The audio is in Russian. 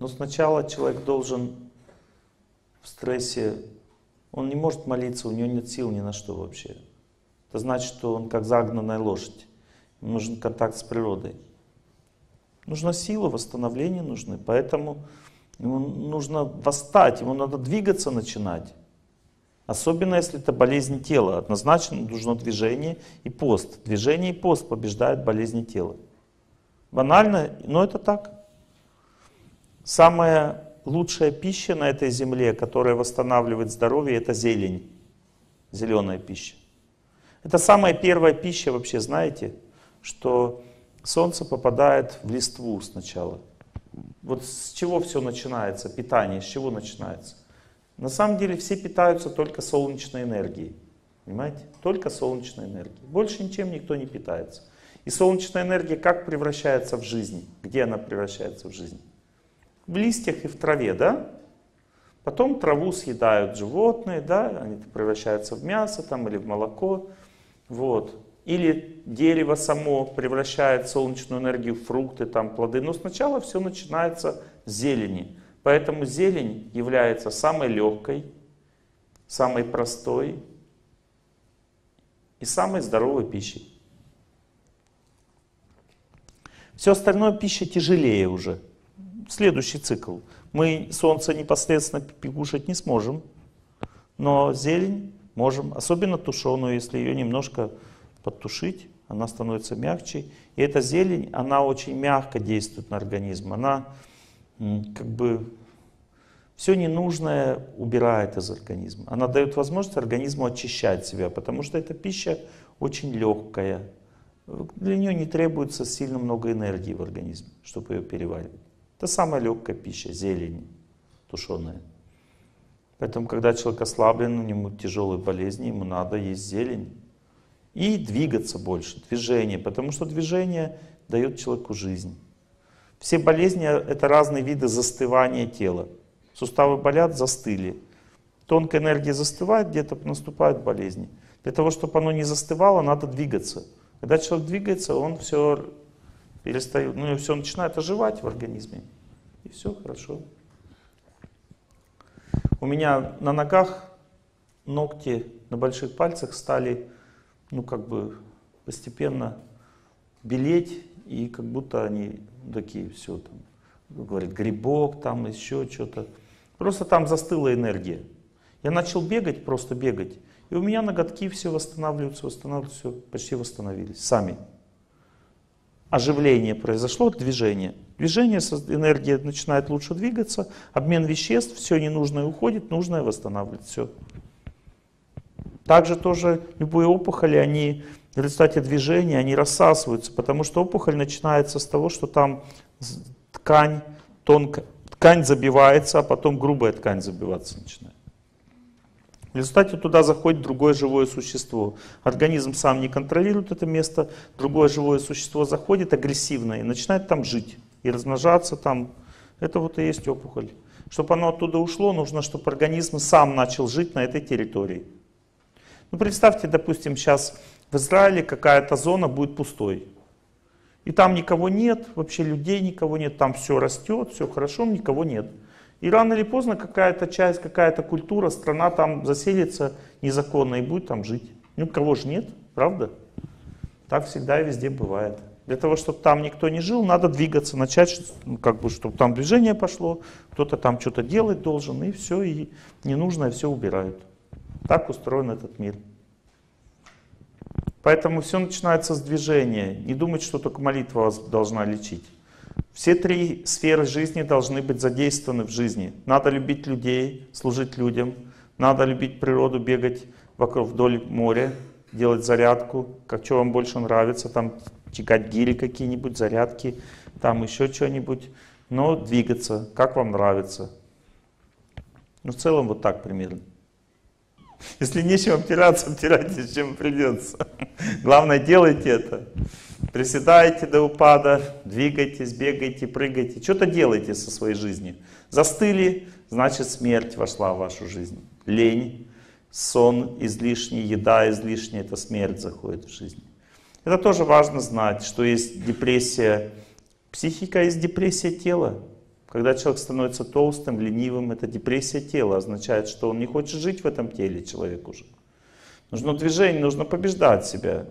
Но сначала человек должен в стрессе, он не может молиться, у него нет сил ни на что вообще. Это значит, что он как загнанная лошадь. Ему нужен контакт с природой. Нужна сила, восстановление нужны, поэтому ему нужно восстать, ему надо двигаться начинать. Особенно, если это болезнь тела. Однозначно нужно движение и пост. Движение и пост побеждают болезни тела. Банально, но это так. Самая лучшая пища на этой земле, которая восстанавливает здоровье, это зелень. Зеленая пища. Это самая первая пища вообще, знаете, что солнце попадает в листву сначала. Вот с чего все начинается, питание, с чего начинается? На самом деле все питаются только солнечной энергией, понимаете? Только солнечной энергией. Больше ничем никто не питается. И солнечная энергия как превращается в жизнь? Где она превращается в жизнь? В листьях и в траве, да? Потом траву съедают животные, да? Они превращаются в мясо там, или в молоко. Вот. Или дерево само превращает солнечную энергию в фрукты, там, плоды. Но сначала все начинается с зелени. Поэтому зелень является самой легкой, самой простой и самой здоровой пищей. Все остальное пища тяжелее уже. Следующий цикл. Мы солнце непосредственно кушать не сможем, но зелень можем, особенно тушеную, если ее немножко подтушить, она становится мягче. И эта зелень, она очень мягко действует на организм, она... как бы все ненужное убирает из организма. Она дает возможность организму очищать себя, потому что эта пища очень легкая. Для нее не требуется сильно много энергии в организме, чтобы ее переваривать. Это самая легкая пища, зелень тушеная. Поэтому, когда человек ослаблен, у него тяжелые болезни, ему надо есть зелень. И двигаться больше, движение, потому что движение дает человеку жизнь. Все болезни — это разные виды застывания тела. Суставы болят, застыли. Тонкая энергия застывает, где-то наступают болезни. Для того, чтобы оно не застывало, надо двигаться. Когда человек двигается, он все перестает, ну, все начинает оживать в организме. И все хорошо. У меня на ногах ногти на больших пальцах стали, ну, как бы постепенно белеть, и как будто они такие, все там, говорит, грибок, там еще что-то. Просто там застыла энергия. Я начал бегать, просто бегать, и у меня ноготки все восстанавливаются, почти восстановились сами. Оживление произошло, движение. Движение, энергия начинает лучше двигаться, обмен веществ, все ненужное уходит, нужное восстанавливает, все. Также тоже любые опухоли, они... в результате движения они рассасываются, потому что опухоль начинается с того, что там ткань тонкая, ткань забивается, а потом грубая ткань забиваться начинает. В результате туда заходит другое живое существо. Организм сам не контролирует это место, другое живое существо заходит агрессивно и начинает там жить и размножаться там. Это вот и есть опухоль. Чтобы оно оттуда ушло, нужно, чтобы организм сам начал жить на этой территории. Ну, представьте, допустим, сейчас... в Израиле какая-то зона будет пустой. И там никого нет, вообще людей никого нет, там все растет, все хорошо, никого нет. И рано или поздно какая-то часть, какая-то культура, страна там заселится незаконно и будет там жить. Ну, кого же нет, правда? Так всегда и везде бывает. Для того, чтобы там никто не жил, надо двигаться, начать, ну, как бы, чтобы там движение пошло, кто-то там что-то делать должен, и все, и ненужное все убирают. Так устроен этот мир. Поэтому все начинается с движения. Не думайте, что только молитва вас должна лечить. Все три сферы жизни должны быть задействованы в жизни. Надо любить людей, служить людям. Надо любить природу, бегать вокруг вдоль моря, делать зарядку. Как что вам больше нравится, там тягать гири какие-нибудь, зарядки, там еще что-нибудь. Но двигаться, как вам нравится. Ну, в целом вот так примерно. Если нечем обтираться, обтирайтесь, чем придется. Главное, делайте это. Приседайте до упада, двигайтесь, бегайте, прыгайте. Что-то делайте со своей жизнью. Застыли, значит, смерть вошла в вашу жизнь. Лень, сон излишний, еда излишняя — это смерть заходит в жизнь. Это тоже важно знать, что есть депрессия психика, есть депрессия тела. Когда человек становится толстым, ленивым, это депрессия тела. Означает, что он не хочет жить в этом теле, человек уже. Нужно движение, нужно побеждать себя.